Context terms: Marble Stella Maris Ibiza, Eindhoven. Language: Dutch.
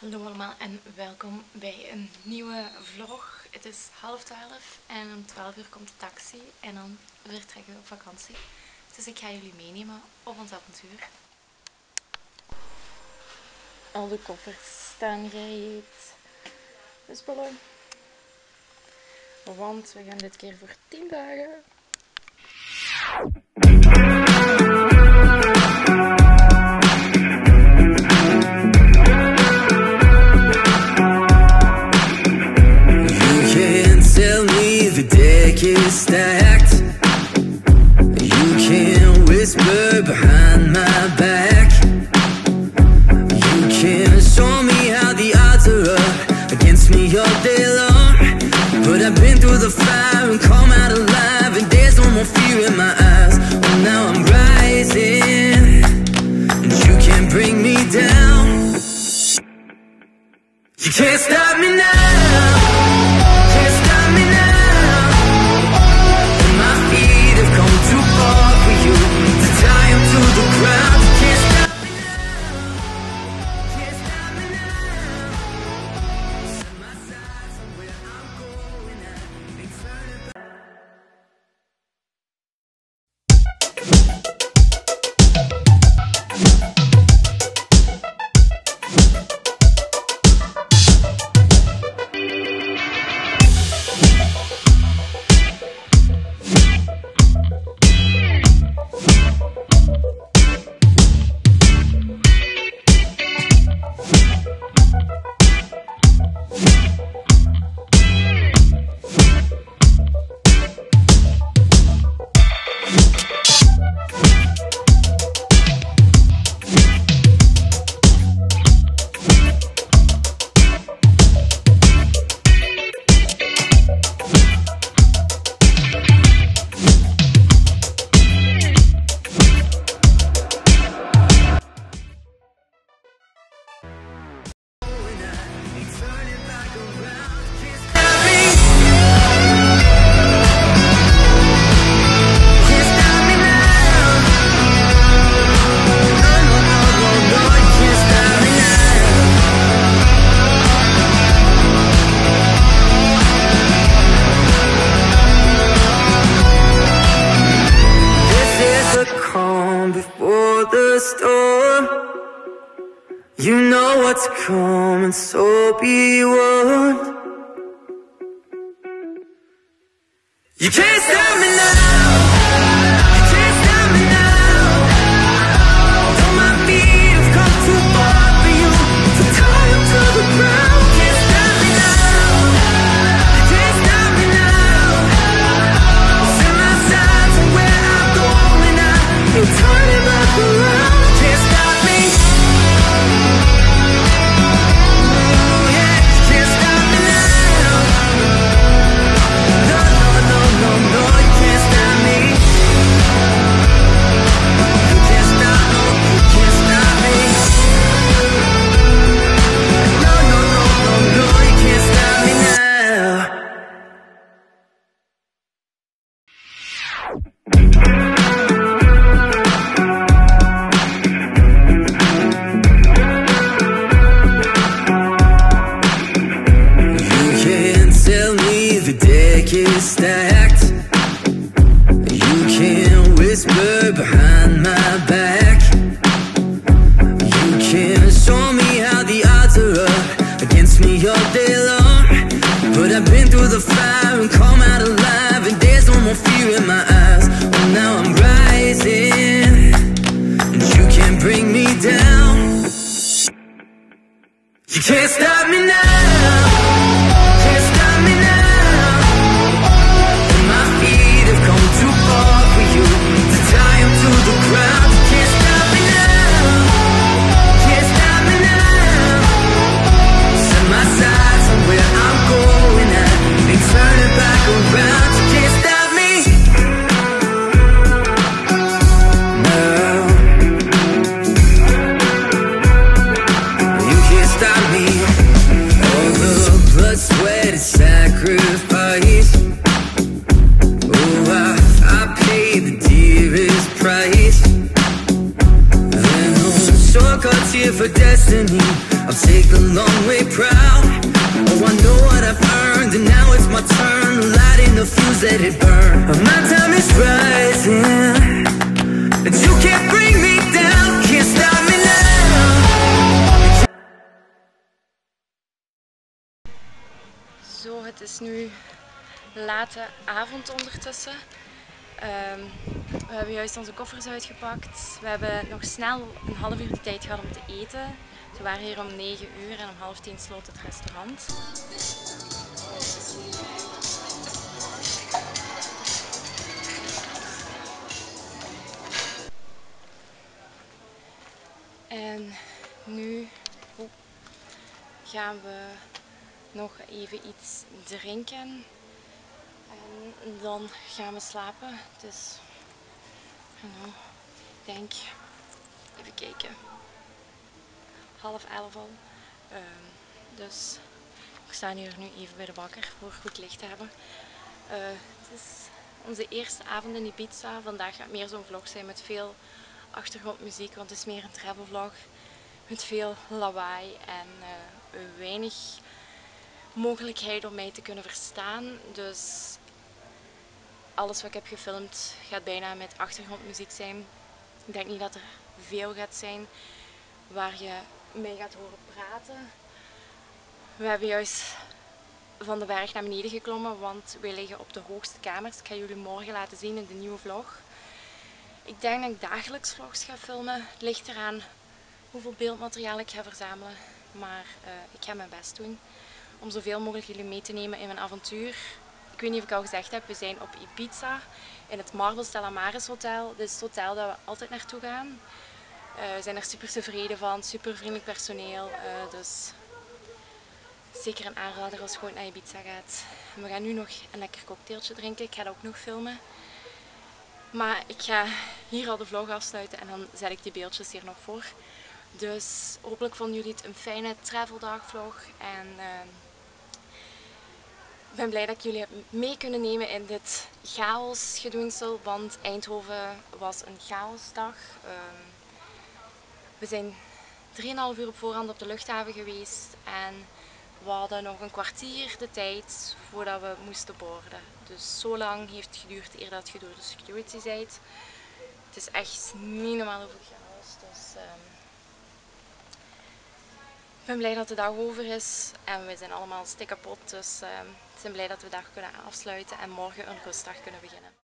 Hallo allemaal en welkom bij een nieuwe vlog. Het is 11:30 en om 12 uur komt de taxi en dan vertrekken we op vakantie. Dus ik ga jullie meenemen op ons avontuur. Al de koffers staan gereed. Dus ballen. Want we gaan dit keer voor 10 dagen. Can't stop me now. You know what's coming, so be warned. You can't stop me now. You can't stop me now. For destiny I'll take the long way proud. Oh, I know what I've earned, and now it's my turn, lighting the fuse, let it burn. My time is rising, and you can't bring me down, can't stop me now. Zo, het is nu late avond ondertussen. We hebben juist onze koffers uitgepakt. We hebben nog snel een half uur de tijd gehad om te eten. We waren hier om 9 uur en om half 10 sloot het restaurant. En nu gaan we nog even iets drinken. En dan gaan we slapen. Dus ik denk, even kijken, half elf al. Dus we staan hier nu even bij de bakker voor goed licht te hebben. Het is onze eerste avond in Ibiza. Vandaag gaat meer zo'n vlog zijn met veel achtergrondmuziek, want het is meer een travel vlog. Met veel lawaai en weinig mogelijkheid om mij te kunnen verstaan. Dus alles wat ik heb gefilmd gaat bijna met achtergrondmuziek zijn. Ik denk niet dat er veel gaat zijn waar je mee gaat horen praten. We hebben juist van de berg naar beneden geklommen, want we liggen op de hoogste kamers. Ik ga jullie morgen laten zien in de nieuwe vlog. Ik denk dat ik dagelijks vlogs ga filmen. Het ligt eraan hoeveel beeldmateriaal ik ga verzamelen. Maar ik ga mijn best doen om zoveel mogelijk jullie mee te nemen in mijn avontuur. Ik weet niet of ik al gezegd heb, we zijn op Ibiza in het Marble Stella Maris Hotel. Dit is het hotel dat we altijd naartoe gaan. We zijn er super tevreden van, super vriendelijk personeel. Dus zeker een aanrader als je gewoon naar Ibiza gaat. En we gaan nu nog een lekker cocktailtje drinken. Ik ga dat ook nog filmen. Maar ik ga hier al de vlog afsluiten en dan zet ik die beeldjes hier nog voor. Dus hopelijk vonden jullie het een fijne traveldagvlog. En ik ben blij dat ik jullie heb mee kunnen nemen in dit chaosgedoensel, want Eindhoven was een chaosdag. We zijn 3,5 uur op voorhand op de luchthaven geweest en we hadden nog een kwartier de tijd voordat we moesten boarden. Dus zo lang heeft het geduurd eer dat je door de security bent. Het is echt niet normaal hoeveel chaos. Dus, ik ben blij dat de dag over is en we zijn allemaal stikkapot, dus ik ben blij dat we de dag kunnen afsluiten en morgen een rustdag kunnen beginnen.